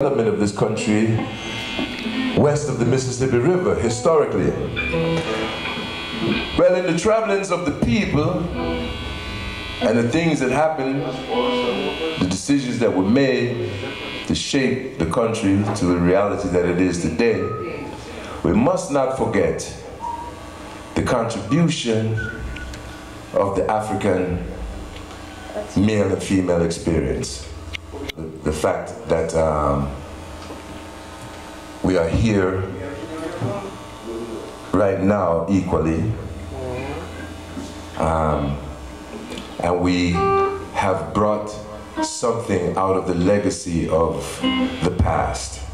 Development of this country west of the Mississippi River historically. Well, in the travelings of the people and the things that happened, the decisions that were made to shape the country to the reality that it is today, we must not forget the contribution of the African male and female experience. The fact that we are here right now equally, and we have brought something out of the legacy of the past.